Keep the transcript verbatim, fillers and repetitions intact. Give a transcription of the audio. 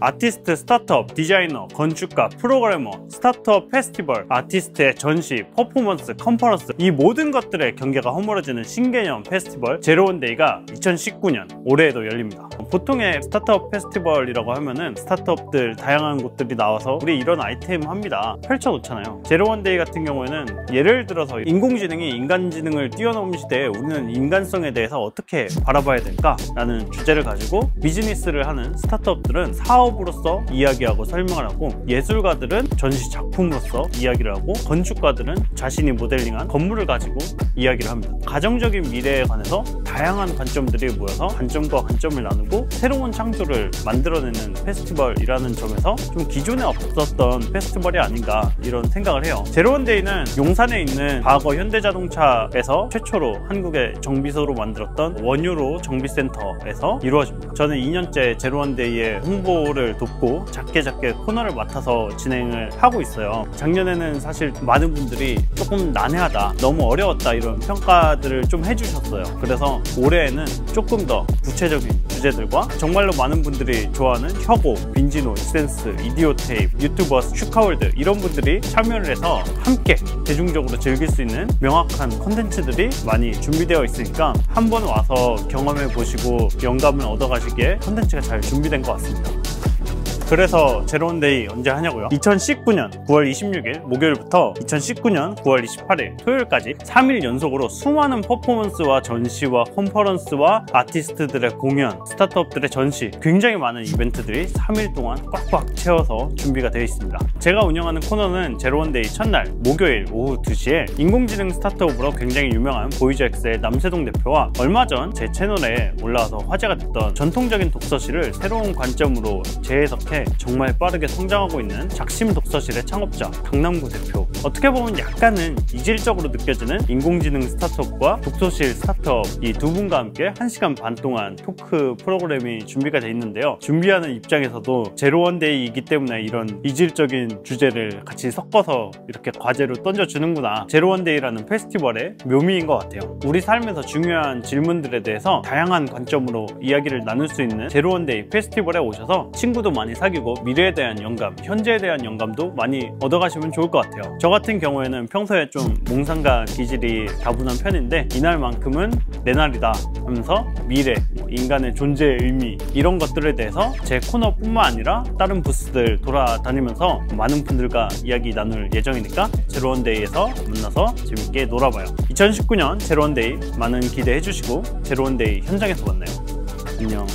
아티스트, 스타트업, 디자이너, 건축가, 프로그래머, 스타트업 페스티벌, 아티스트의 전시, 퍼포먼스, 컨퍼런스, 이 모든 것들의 경계가 허물어지는 신개념 페스티벌 제로원데이가 이천십구 년 올해에도 열립니다. 보통의 스타트업 페스티벌이라고 하면은 스타트업들 다양한 곳들이 나와서 우리 이런 아이템 합니다 펼쳐놓잖아요. 제로원데이 같은 경우에는 예를 들어서 인공지능이 인간지능을 뛰어넘은 시대에 우리는 인간성에 대해서 어떻게 바라봐야 될까? 라는 주제를 가지고 비즈니스를 하는 스타트업들은 사업 으로서 이야기하고 설명을 하고, 예술가들은 전시 작품으로서 이야기를 하고, 건축가들은 자신이 모델링한 건물을 가지고 이야기를 합니다. 가정적인 미래에 관해서 다양한 관점들이 모여서 관점과 관점을 나누고 새로운 창조를 만들어내는 페스티벌이라는 점에서 좀 기존에 없었던 페스티벌이 아닌가 이런 생각을 해요. 제로원데이는 용산에 있는 과거 현대자동차에서 최초로 한국의 정비소로 만들었던 원효로 정비센터에서 이루어집니다. 저는 이 년째 제로원데이의 홍보를 돕고 작게 작게 코너를 맡아서 진행을 하고 있어요. 작년에는 사실 많은 분들이 조금 난해하다, 너무 어려웠다 이런 평가들을 좀 해주셨어요. 그래서 올해에는 조금 더 구체적인 주제들과 정말로 많은 분들이 좋아하는 혁오, 빈지노, 이센스, 이디오테잎, 유튜버스, 슈카월드 이런 분들이 참여를 해서 함께 대중적으로 즐길 수 있는 명확한 콘텐츠들이 많이 준비되어 있으니까 한번 와서 경험해 보시고 영감을 얻어 가시기에 콘텐츠가 잘 준비된 것 같습니다. 그래서 제로원데이 언제 하냐고요? 이천십구 년 구월 이십육 일 목요일부터 이천십구 년 구월 이십팔 일 토요일까지 삼 일 연속으로 수많은 퍼포먼스와 전시와 컨퍼런스와 아티스트들의 공연, 스타트업들의 전시, 굉장히 많은 이벤트들이 삼 일 동안 꽉꽉 채워서 준비가 되어 있습니다. 제가 운영하는 코너는 제로원데이 첫날 목요일 오후 두 시에 인공지능 스타트업으로 굉장히 유명한 보이즈엑스의 남세동 대표와 얼마 전 제 채널에 올라와서 화제가 됐던 전통적인 독서실을 새로운 관점으로 재해석해 정말 빠르게 성장하고 있는 작심 독서실의 창업자 강남구 대표, 어떻게 보면 약간은 이질적으로 느껴지는 인공지능 스타트업과 독서실 스타트업 이 두 분과 함께 한 시간 반 동안 토크 프로그램이 준비가 돼 있는데요. 준비하는 입장에서도 제로원데이이기 때문에 이런 이질적인 주제를 같이 섞어서 이렇게 과제로 던져주는구나, 제로원데이라는 페스티벌의 묘미인 것 같아요. 우리 삶에서 중요한 질문들에 대해서 다양한 관점으로 이야기를 나눌 수 있는 제로원데이 페스티벌에 오셔서 친구도 많이 사귀고 미래에 대한 영감, 현재에 대한 영감도 많이 얻어가시면 좋을 것 같아요. 저 같은 경우에는 평소에 좀 몽상가 기질이 다분한 편인데 이날만큼은 내 날이다 하면서 미래, 인간의 존재의 의미 이런 것들에 대해서 제 코너뿐만 아니라 다른 부스들 돌아다니면서 많은 분들과 이야기 나눌 예정이니까 제로원데이에서 만나서 재밌게 놀아봐요. 이천십구 년 제로원데이 많은 기대해주시고 제로원데이 현장에서 만나요. 안녕.